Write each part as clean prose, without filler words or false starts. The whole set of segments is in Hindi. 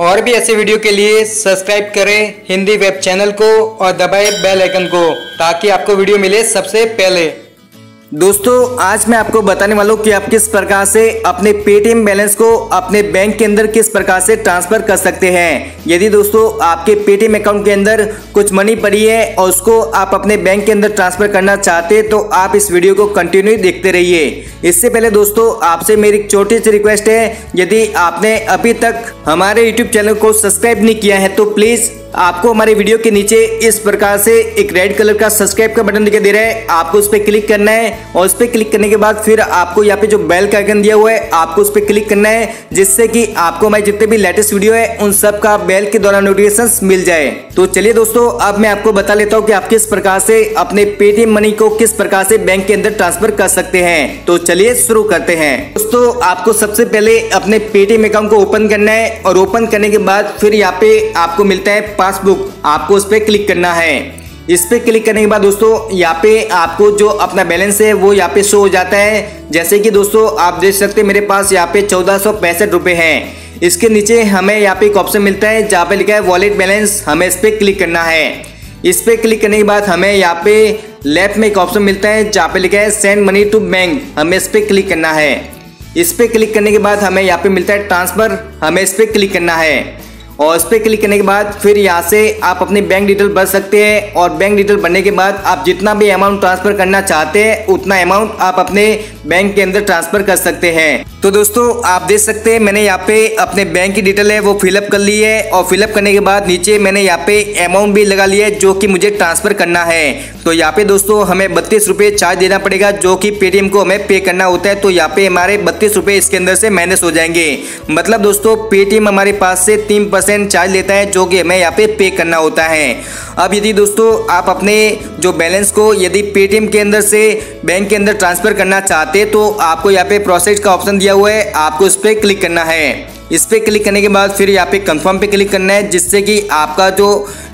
और भी ऐसे वीडियो के लिए सब्सक्राइब करें हिंदी वेब चैनल को और दबाएं बेल आइकन को ताकि आपको वीडियो मिले सबसे पहले। दोस्तों, आज मैं आपको बताने वाला हूँ कि आप किस प्रकार से अपने पेटीएम बैलेंस को अपने बैंक के अंदर किस प्रकार से ट्रांसफ़र कर सकते हैं। यदि दोस्तों आपके पेटीएम अकाउंट के अंदर कुछ मनी पड़ी है और उसको आप अपने बैंक के अंदर ट्रांसफ़र करना चाहते हैं तो आप इस वीडियो को कंटिन्यू देखते रहिए। इससे पहले दोस्तों आपसे मेरी छोटी सी रिक्वेस्ट है, यदि आपने अभी तक हमारे यूट्यूब चैनल को सब्सक्राइब नहीं किया है तो प्लीज़ आपको हमारे वीडियो के नीचे इस प्रकार से एक रेड कलर का सब्सक्राइब का बटन दिखाई दे रहा है, आपको उस पर क्लिक करना है और उस पर क्लिक करने के बाद फिर आपको यहाँ पे जो बेल का आइकन दिया हुआ है आपको उस पर क्लिक करना है, जिससे कि आपको हमारे जितने भी लेटेस्ट वीडियो है उन सब का बेल के द्वारा नोटिफिकेशन मिल जाए। तो चलिए दोस्तों, अब मैं आपको बता लेता हूँ कि आप किस प्रकार से अपने पेटीएम मनी को किस प्रकार से बैंक के अंदर ट्रांसफर कर सकते हैं। तो चलिए शुरू करते हैं। दोस्तों, आपको सबसे पहले अपने पेटीएम अकाउंट को ओपन करना है और ओपन करने के बाद फिर यहाँ पे आपको मिलता है पासबुक, आपको उस पर क्लिक करना है। इस पर क्लिक करने के बाद दोस्तों यहाँ पे आपको जो अपना बैलेंस है वो यहाँ पे शो हो जाता है। जैसे कि दोस्तों आप देख सकते हैं मेरे पास यहाँ पे 1465 रुपये हैं। इसके नीचे हमें यहाँ पे एक ऑप्शन मिलता है जहाँ पे लिखा है वॉलेट बैलेंस, हमें इस पर क्लिक करना है। इस पर क्लिक करने के बाद हमें यहाँ पे लेफ्ट में एक ऑप्शन मिलता है जहाँ पे लिखा है सेंड मनी टू बैंक, हमें इस पर क्लिक करना है। इस पर क्लिक करने के बाद हमें यहाँ पे मिलता है ट्रांसफ़र, हमें इस पर क्लिक करना है और उस पर क्लिक करने के बाद फिर यहाँ से आप अपनी बैंक डिटेल भर सकते हैं और बैंक डिटेल भरने के बाद आप जितना भी अमाउंट ट्रांसफ़र करना चाहते हैं उतना अमाउंट आप अपने बैंक के अंदर ट्रांसफ़र कर सकते हैं। तो दोस्तों आप देख सकते हैं मैंने यहाँ पे अपने बैंक की डिटेल है वो फिलअप कर ली है और फिलअप करने के बाद नीचे मैंने यहाँ पे अमाउंट भी लगा लिया है जो कि मुझे ट्रांसफ़र करना है। तो यहाँ पे दोस्तों हमें 32 रुपये चार्ज देना पड़ेगा जो कि पेटीएम को हमें पे करना होता है। तो यहाँ पे हमारे 32 रुपये इसके अंदर से माइनस हो जाएंगे। मतलब दोस्तों पेटीएम हमारे पास से 3% चार्ज लेता है जो कि हमें यहाँ पे करना होता है। अब यदि दोस्तों आप अपने जो बैलेंस को यदि पेटीएम के अंदर से बैंक के अंदर ट्रांसफ़र करना चाहते तो आपको यहाँ पे प्रोसेस का ऑप्शन दिया हुआ है, आपको इस पर क्लिक करना है। इस पर क्लिक करने के बाद फिर यहाँ पे कंफर्म पे क्लिक करना है, जिससे कि आपका जो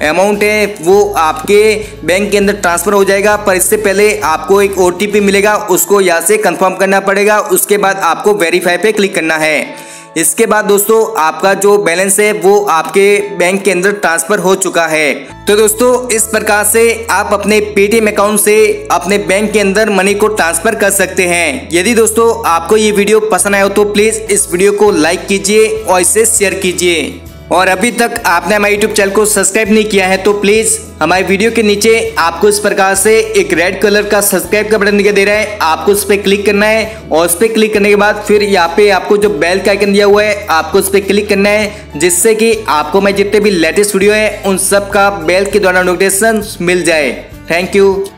अमाउंट है वो आपके बैंक के अंदर ट्रांसफ़र हो जाएगा। पर इससे पहले आपको एक OTP मिलेगा, उसको यहाँ से कंफर्म करना पड़ेगा। उसके बाद आपको वेरीफाई पे क्लिक करना है। इसके बाद दोस्तों आपका जो बैलेंस है वो आपके बैंक के अंदर ट्रांसफ़र हो चुका है। तो दोस्तों इस प्रकार से आप अपने पेटीएम अकाउंट से अपने बैंक के अंदर मनी को ट्रांसफ़र कर सकते हैं। यदि दोस्तों आपको ये वीडियो पसंद आया हो तो प्लीज़ इस वीडियो को लाइक कीजिए और इसे शेयर कीजिए। और अभी तक आपने हमारे YouTube चैनल को सब्सक्राइब नहीं किया है तो प्लीज़ हमारे वीडियो के नीचे आपको इस प्रकार से एक रेड कलर का सब्सक्राइब का बटन दिखाई दे रहा है, आपको उस पर क्लिक करना है और उस पर क्लिक करने के बाद फिर यहाँ पे आपको जो बेल का आइकन दिया हुआ है आपको उस पर क्लिक करना है, जिससे कि आपको मैं जितने भी लेटेस्ट वीडियो है उन सब का बेल के द्वारा नोटिफिकेशन मिल जाए। Thank you.